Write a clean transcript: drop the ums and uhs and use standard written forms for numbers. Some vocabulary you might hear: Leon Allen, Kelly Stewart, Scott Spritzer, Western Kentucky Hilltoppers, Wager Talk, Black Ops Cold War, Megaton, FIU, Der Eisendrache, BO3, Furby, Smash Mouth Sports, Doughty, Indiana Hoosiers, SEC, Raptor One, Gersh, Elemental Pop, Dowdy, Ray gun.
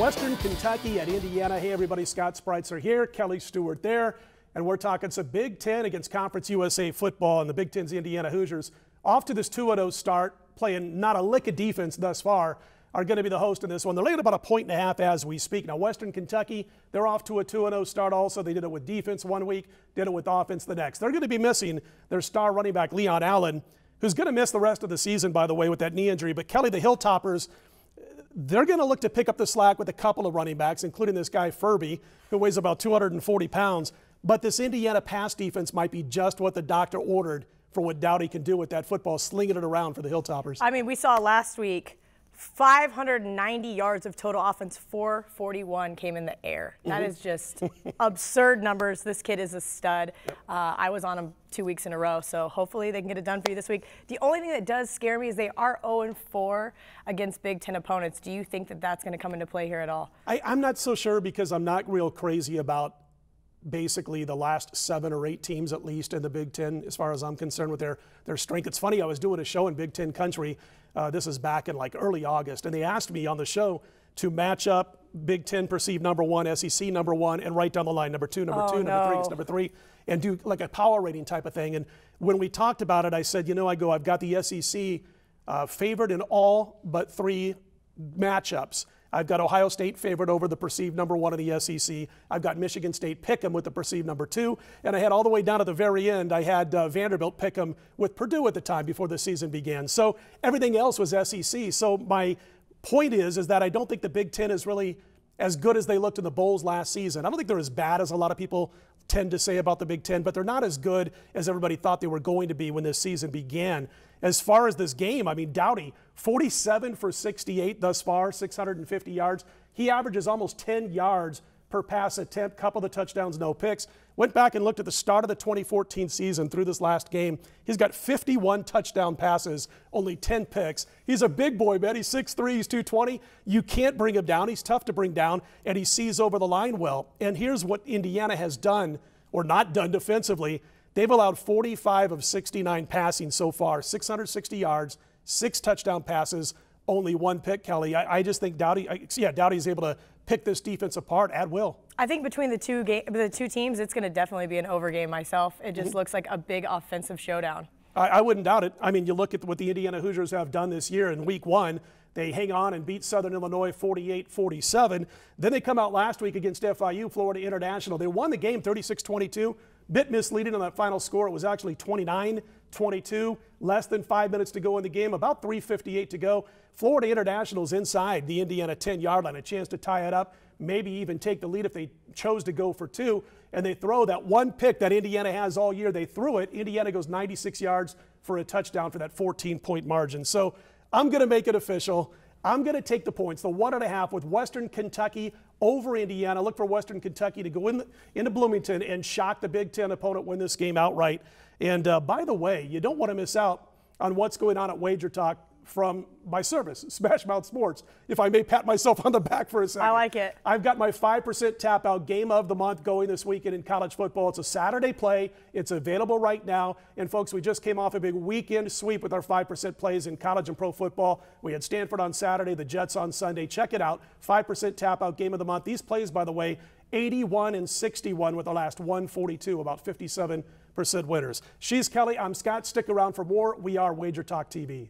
Western Kentucky at Indiana. Hey everybody, Scott Spritzer here, Kelly Stewart there, and we're talking some Big Ten against Conference USA football, and the Big Ten's Indiana Hoosiers, off to this 2-0 start, playing not a lick of defense thus far, are going to be the host in this one. They're laying about 1.5 points as we speak. Now Western Kentucky, they're off to a 2-0 start also. They did it with defense one week, did it with offense the next. They're going to be missing their star running back, Leon Allen, who's going to miss the rest of the season, by the way, with that knee injury. But Kelly, the Hilltoppers, they're going to look to pick up the slack with a couple of running backs, including this guy Furby, who weighs about 240 pounds. But this Indiana pass defense might be just what the doctor ordered for what Dowdy can do with that football, slinging it around for the Hilltoppers. I mean, we saw last week 590 yards of total offense, 441 came in the air. That is just absurd numbers. This kid is a stud. I was on him 2 weeks in a row, so hopefully they can get it done for you this week. The only thing that does scare me is they are 0-4 against Big Ten opponents. Do you think that that's going to come into play here at all? I'm not so sure, because I'm not real crazy about basically the last 7 or 8 teams, at least in the Big Ten, as far as I'm concerned, with their strength. It's funny, I was doing a show in Big Ten country. This is back in like early August, and they asked me on the show to match up Big Ten perceived #1, SEC #1, and right down the line number two, number three, and do like a power rating type of thing. And when we talked about it, I said, you know, I've got the SEC favored in all but 3 matchups. I've got Ohio State favored over the perceived #1 in the SEC. I've got Michigan State pick 'em with the perceived #2. And I had all the way down at the very end, I had Vanderbilt pick 'em with Purdue at the time before the season began. So everything else was SEC. So my point is that I don't think the Big Ten is really as good as they looked in the bowls last season. I don't think they're as bad as a lot of people tend to say about the Big Ten, but they're not as good as everybody thought they were going to be when this season began. As far as this game, I mean, Doughty, 47 for 68 thus far, 650 yards. He averages almost 10 yards per pass attempt, couple of the touchdowns, no picks. Went back and looked at the start of the 2014 season through this last game. He's got 51 touchdown passes, only 10 picks. He's a big boy, man. He's 6'3", he's 220. You can't bring him down. He's tough to bring down, and he sees over the line well. And here's what Indiana has done, or not done, defensively. They've allowed 45 of 69 passing so far, 660 yards, 6 touchdown passes, only 1 pick, Kelly. I just think Dowdy's able to pick this defense apart at will. I think between the two teams, it's going to definitely be an over game myself. It just looks like a big offensive showdown. I wouldn't doubt it. I mean, you look at what the Indiana Hoosiers have done this year. In week 1, they hang on and beat Southern Illinois 48-47. Then they come out last week against FIU, Florida International. They won the game 36-22. Bit misleading on that final score. It was actually 29-22. Less than 5 minutes to go in the game, about 3:58 to go. Florida International's inside the Indiana 10-yard line, a chance to tie it up, maybe even take the lead if they chose to go for 2. And they throw that 1 pick that Indiana has all year. They threw it. Indiana goes 96 yards for a touchdown for that 14-point margin. So I'm going to make it official. I'm going to take the points, the 1.5 with Western Kentucky over Indiana. Look for Western Kentucky to go into Bloomington and shock the Big Ten opponent, win this game outright. And by the way, you don't want to miss out on what's going on at Wager Talk from my service, Smash Mouth Sports, if I may pat myself on the back for a second. I like it. I've got my 5% tap out game of the month going this weekend in college football. It's a Saturday play. It's available right now. And folks, we just came off a big weekend sweep with our 5% plays in college and pro football. We had Stanford on Saturday, the Jets on Sunday. Check it out. 5% tap out game of the month. These plays, by the way, 81 and 61 with the last 142, about 57% winners. She's Kelly. I'm Scott. Stick around for more. We are Wager Talk TV.